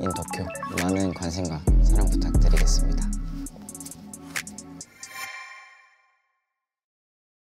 인덕큐 많은 관심과 사랑 부탁드리겠습니다.